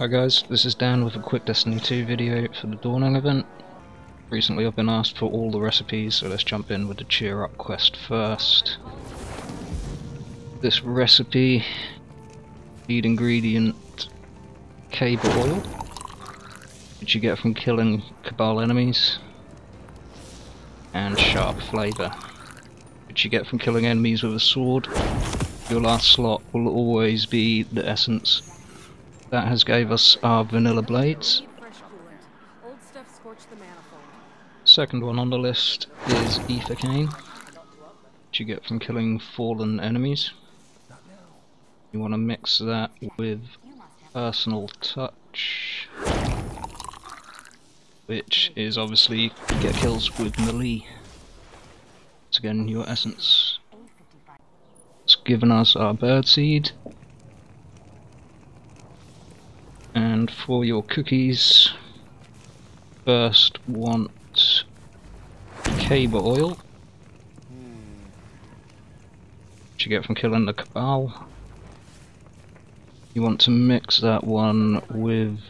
Hi guys, this is Dan with a quick Destiny 2 video for the Dawning event. Recently I've been asked for all the recipes, so let's jump in with the cheer up quest first. This recipe, lead ingredient, Cabal Oil, which you get from killing Cabal enemies, and Sharp Flavor, which you get from killing enemies with a sword. Your last slot will always be the essence. That has gave us our Vanilla Blades. Second one on the list is Aethercane, which you get from killing fallen enemies. You want to mix that with Personal Touch, which is obviously you get kills with melee. Once again, your essence. It's given us our Birdseed. And for your cookies, first want Cabal Oil, which you get from killing the Cabal. You want to mix that one with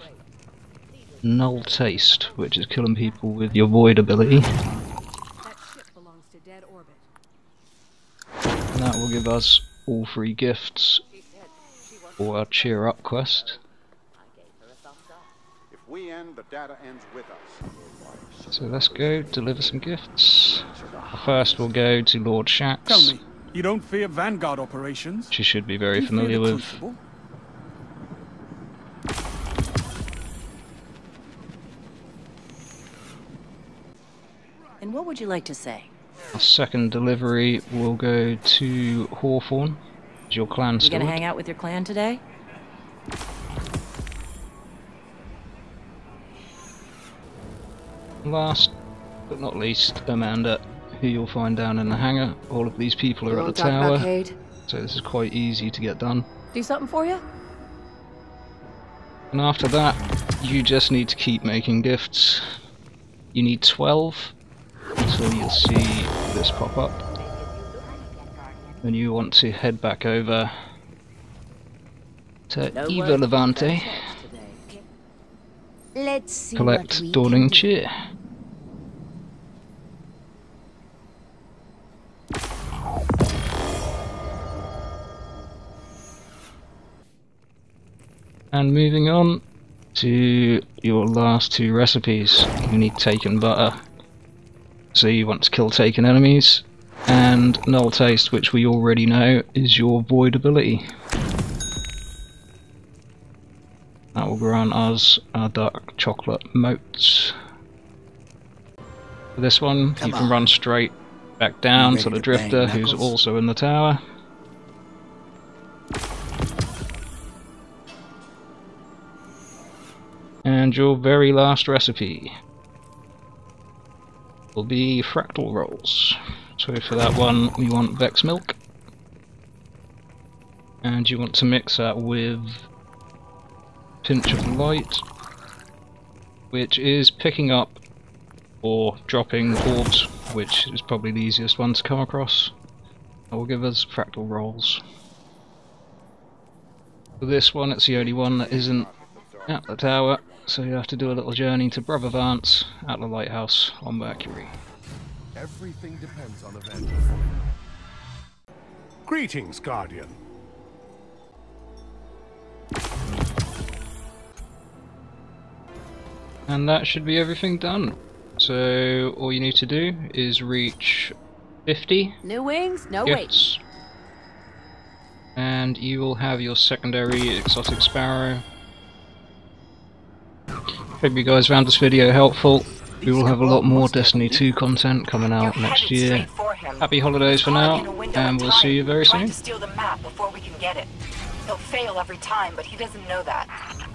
Null Taste, which is killing people with your Void ability. And that will give us all three gifts for our cheer up quest. We end, the data ends with us. So let's go deliver some gifts. First we'll go to Lord Shaxx. Tell me, you don't fear Vanguard operations? She should be very familiar with. And what would you like to say? Our second delivery will go to Hawthorne. Is your clan still? You gonna hang out with your clan today? Last but not least, Amanda, who you'll find down in the hangar. All of these people are at the tower, so this is quite easy to get done. Do something for you? And after that, you just need to keep making gifts. You need 12 until you see this pop up. And you want to head back over to Eva Levante. Let's see. Collect Dawning cheer. And moving on to your last two recipes, you need Taken Butter. So you want to kill taken enemies, and Null Taste, which we already know is your Void ability. That will grant us our dark chocolate moats. For this one, you can run straight back down to the Drifter, who's also in the tower. And your very last recipe will be Fractal Rolls. So for that one, we want Vex Milk. And you want to mix that with Pinch of Light, which is picking up or dropping orbs, which is probably the easiest one to come across. That will give us Fractal Rolls. For this one, it's the only one that isn't at the tower, so you have to do a little journey to Brother Vance at the lighthouse on Mercury. Everything depends on events. Greetings, Guardian. And that should be everything done. So all you need to do is reach 50 new wings, no weights, and you will have your secondary exotic sparrow. Hope you guys found this video helpful. We will have a lot more Destiny 2 content coming out next year. Happy holidays for now, and we'll see you very soon. He'll fail every time, but he doesn't know that.